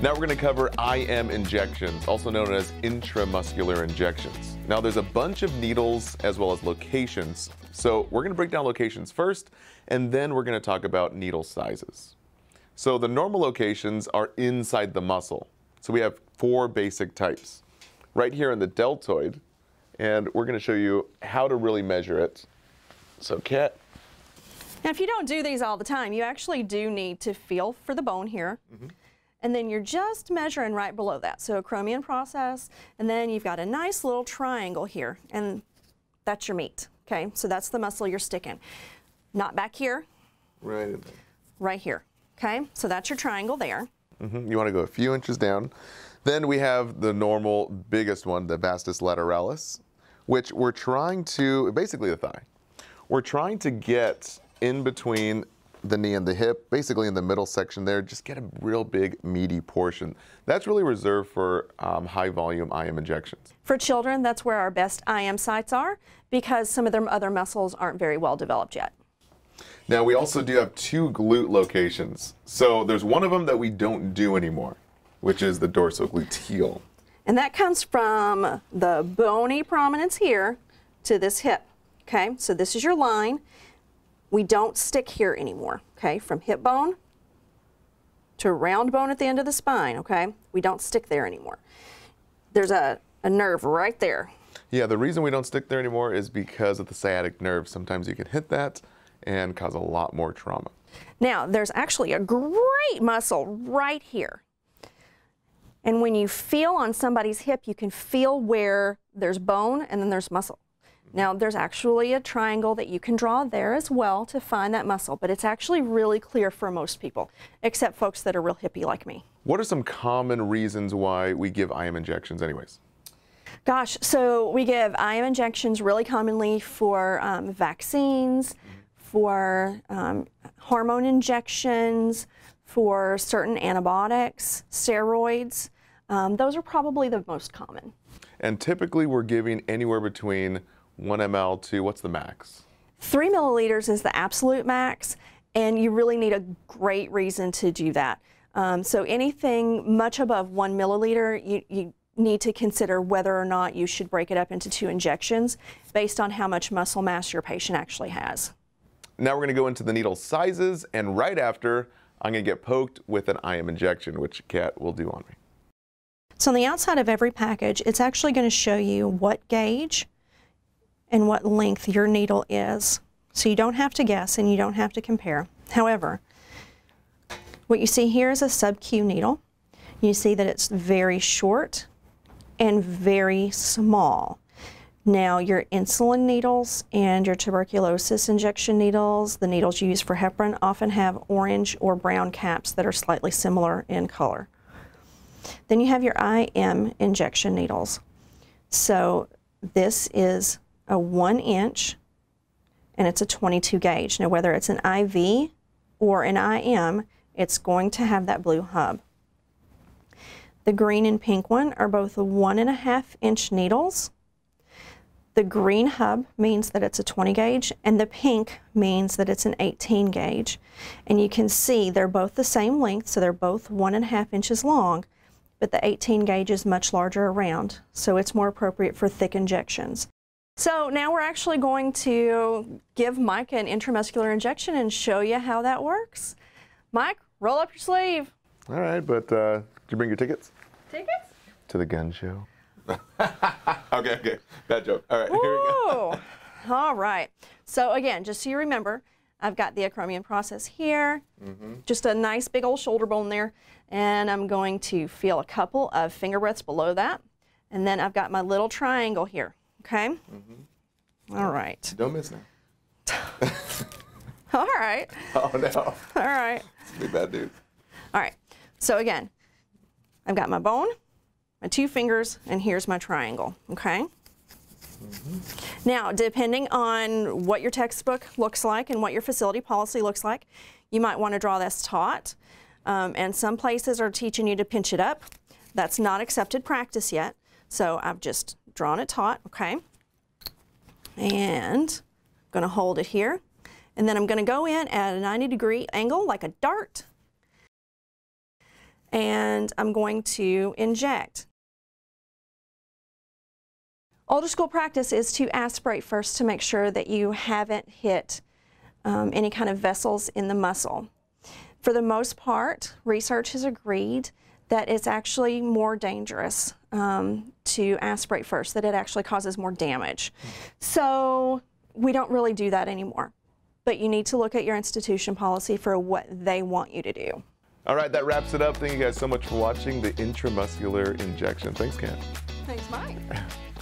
Now we're going to cover IM injections, also known as intramuscular injections. Now there's a bunch of needles as well as locations, so we're going to break down locations first, and then we're going to talk about needle sizes. So the normal locations are inside the muscle. So we have four basic types. Right here in the deltoid, and we're going to show you how to really measure it. So Kat. Now if you don't do these all the time, you actually do need to feel for the bone here. Mm-hmm. And then you're just measuring right below that. So acromion process, and then you've got a nice little triangle here, and that's your meat. Okay, so that's the muscle you're sticking. Not back here. Right in there. Right here. Okay, so that's your triangle there. Mm-hmm. You want to go a few inches down. Then we have the normal biggest one, the vastus lateralis, which we're trying to, basically the thigh. We're trying to get in between the knee and the hip, basically in the middle section there, just get a real big meaty portion. That's really reserved for high volume IM injections. For children, that's where our best IM sites are because some of their other muscles aren't very well developed yet. Now we also do have two glute locations. So there's one of them that we don't do anymore, which is the dorsal gluteal. And that comes from the bony prominence here to this hip, okay? So this is your line. We don't stick here anymore, okay? From hip bone to round bone at the end of the spine, okay? We don't stick there anymore. There's a nerve right there. Yeah, the reason we don't stick there anymore is because of the sciatic nerve. Sometimes you can hit that and cause a lot more trauma. Now, there's actually a great muscle right here. And when you feel on somebody's hip, you can feel where there's bone and then there's muscle. Now, there's actually a triangle that you can draw there as well to find that muscle, but it's actually really clear for most people, except folks that are real hippie like me. What are some common reasons why we give IM injections anyways? Gosh, so we give IM injections really commonly for vaccines, for hormone injections, for certain antibiotics, steroids. Those are probably the most common. And typically we're giving anywhere between 1 ml to, what's the max? 3 milliliters is the absolute max, and you really need a great reason to do that. So anything much above 1 milliliter, you need to consider whether or not you should break it up into 2 injections based on how much muscle mass your patient actually has. Now we're going to go into the needle sizes, and right after, I'm going to get poked with an IM injection, which Kat will do on me. So on the outside of every package, it's actually going to show you what gauge and what length your needle is. So you don't have to guess and you don't have to compare. However, what you see here is a sub-Q needle. You see that it's very short and very small. Now your insulin needles and your tuberculosis injection needles, the needles you use for heparin, often have orange or brown caps that are slightly similar in color. Then you have your IM injection needles. So this is a 1 inch and it's a 22 gauge. Now whether it's an IV or an IM, it's going to have that blue hub. The green and pink one are both 1.5 inch needles. The green hub means that it's a 20 gauge, and the pink means that it's an 18 gauge. And you can see they're both the same length, so they're both 1.5 inches long, but the 18 gauge is much larger around, so it's more appropriate for thick injections. So now we're actually going to give Mike an intramuscular injection and show you how that works. Mike, roll up your sleeve. All right, but did you bring your tickets? Tickets? To the gun show. Okay, bad joke. All right, here we go. All right, so again, just so you remember, I've got the acromion process here, just a nice big old shoulder bone there, and I'm going to feel a couple of finger breaths below that, and then I've got my little triangle here, okay? All right. Don't miss now. All right. Oh, no. All right. It's a bad dude. All right, so again, I've got my bone, my 2 fingers, and here's my triangle, okay? Now, depending on what your textbook looks like and what your facility policy looks like, you might want to draw this taut, and some places are teaching you to pinch it up. That's not accepted practice yet, so I've just drawn it taut, okay? And I'm going to hold it here, and then I'm going to go in at a 90-degree angle like a dart, and and I'm going to inject. Older school practice is to aspirate first to make sure that you haven't hit any kind of vessels in the muscle. For the most part, research has agreed that it's actually more dangerous to aspirate first, that it actually causes more damage. So we don't really do that anymore. But you need to look at your institution policy for what they want you to do. All right, that wraps it up. Thank you guys so much for watching the intramuscular injection. Thanks, Ken. Thanks, Mike.